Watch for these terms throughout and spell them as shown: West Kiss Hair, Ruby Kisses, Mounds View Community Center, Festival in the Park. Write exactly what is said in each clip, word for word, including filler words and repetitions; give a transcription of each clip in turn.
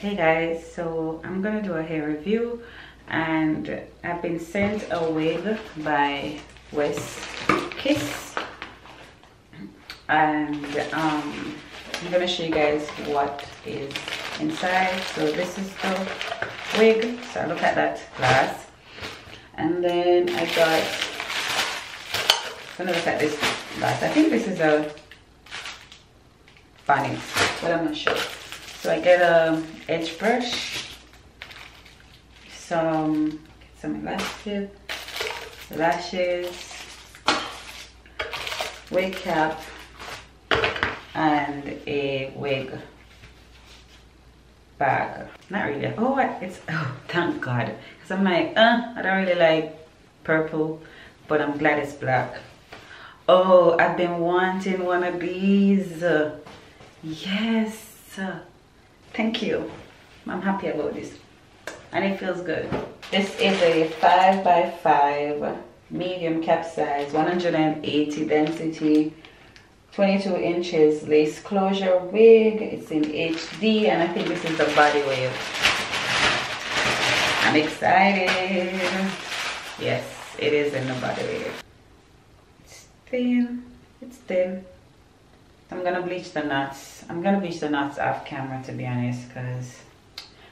Hey guys, so I'm gonna do a hair review, and I've been sent a wig by West Kiss, and um, I'm gonna show you guys what is inside. So this is the wig, so I look at that last, and then I got, I'm gonna look at this last. I think this is a bonnet, but I'm not sure. So I get a edge brush, some some elastic, lashes, wig cap, and a wig bag. Not really. Oh, it's oh, thank God. Cause I'm like, uh, I don't really like purple, but I'm glad it's black. Oh, I've been wanting one of these. Yes. Thank you. I'm happy about this, and it feels good. This is a five by five medium cap size, one hundred eighty density, twenty-two inches lace closure wig. It's in H D, and I think this is the body wave. I'm excited. Yes, it is in the body wave. It's thin. It's thin. I'm gonna bleach the knots. I'm gonna bleach the knots off camera, to be honest, cause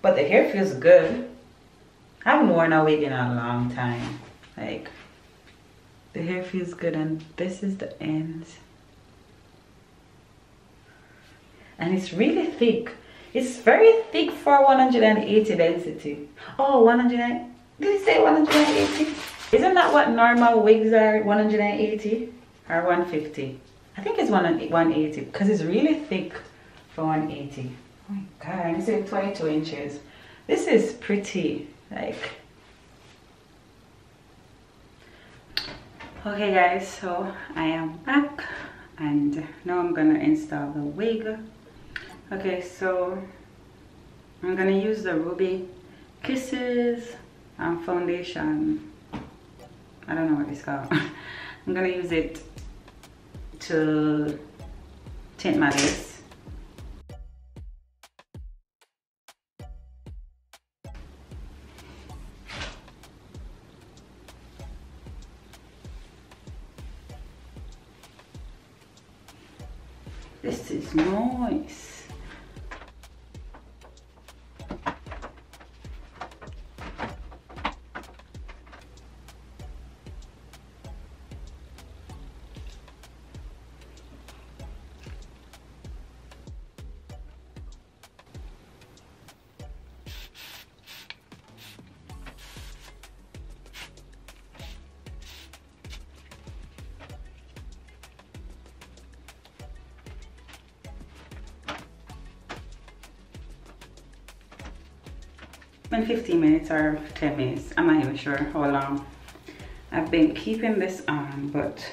but the hair feels good. I haven't worn a wig in a long time. Like, the hair feels good, and this is the end. And it's really thick. It's very thick for one hundred eighty density. Oh, one hundred. Did it say one hundred eighty? Isn't that what normal wigs are? one hundred eighty or one fifty? I think it's one eighty because it's really thick for one eighty. Oh my God, this is twenty-two inches. This is pretty, like. Okay guys, so I am back, and now I'm gonna install the wig. Okay, so I'm gonna use the Ruby Kisses um, foundation. I don't know what it's called. I'm gonna use it to tint my lace. This is nice. Been fifteen minutes or ten minutes, I'm not even sure how long I've been keeping this on, but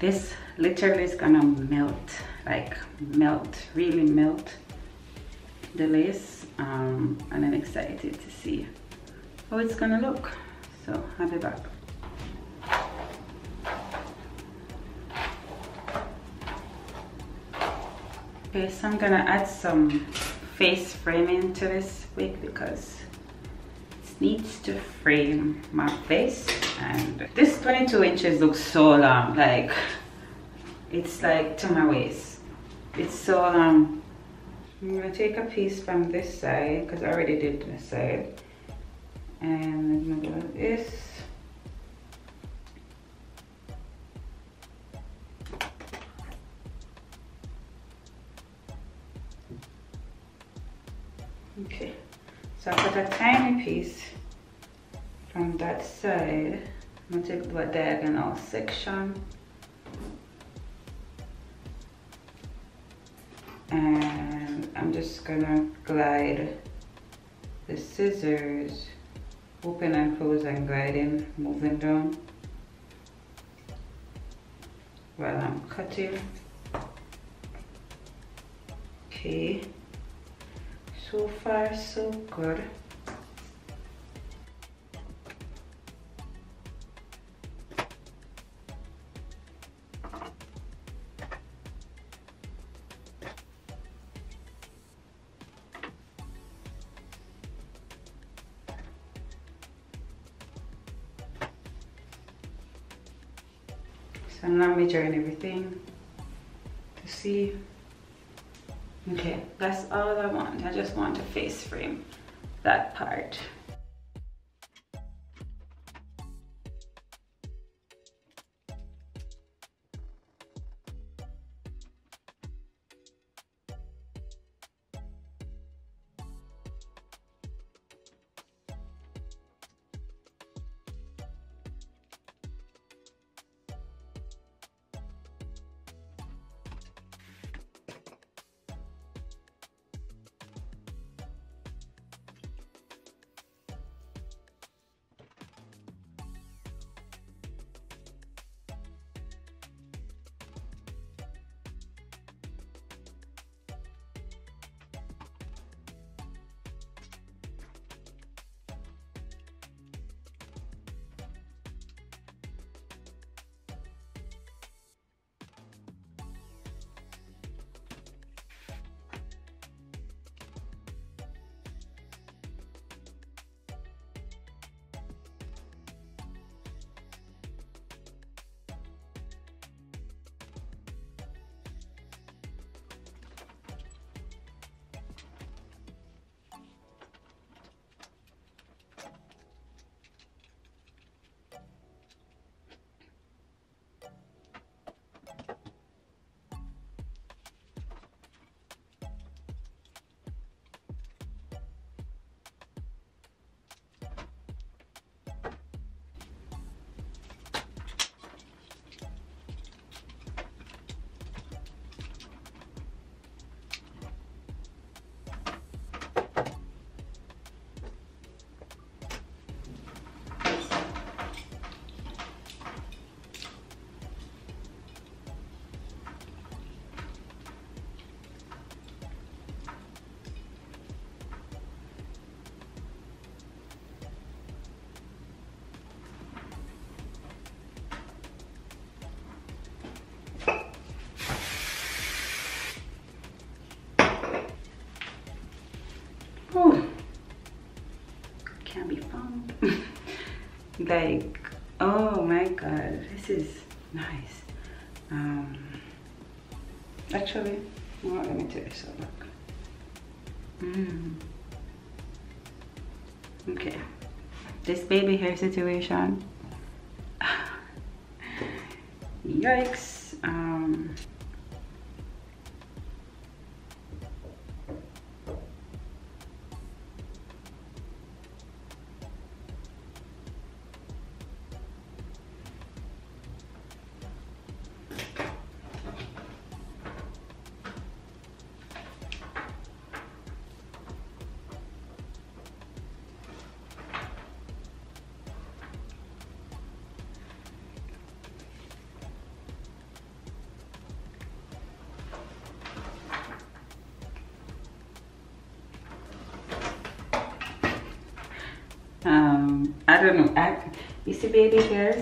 this literally is gonna melt, like melt, really melt the lace, um, and I'm excited to see how it's gonna look. So I'll be back. Okay, so I'm gonna add some face framing to this wig because it needs to frame my face. And this twenty-two inches looks so long, like it's like to my waist. It's so long. I'm going to take a piece from this side because I already did this side, and I'm going to do this. Okay, so I put a tiny piece from that side. I'm going to take the diagonal section and I'm just going to glide the scissors, open and close and gliding, moving down while I'm cutting. Okay, so far so good. I'm not measuring everything to see. Okay, that's all I want. I just want to face frame that part. Can't be found. Like, oh my god, this is nice. Um actually, well, let me take this out back. Mm. Okay, this baby hair situation, yikes. um Um, I don't know. I, you see baby hairs?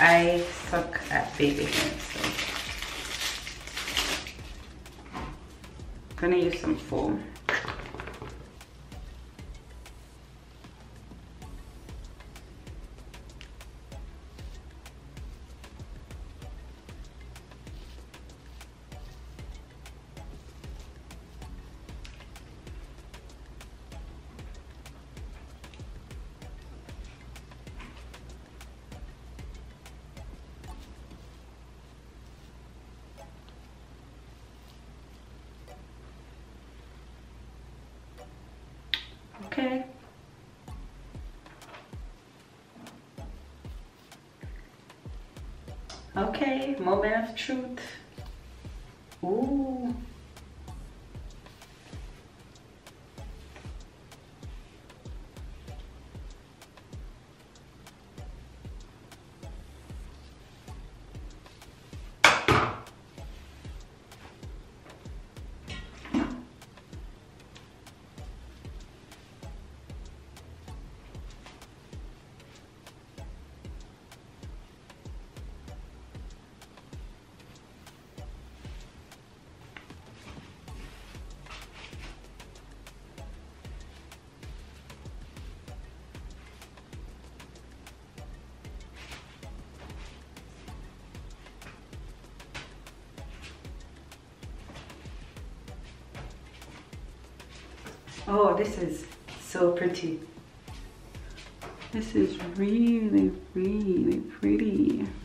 I suck at baby hairs. So. Gonna use some foam. Okay, moment of truth. Ooh. Oh, this is so pretty. This is really, really pretty.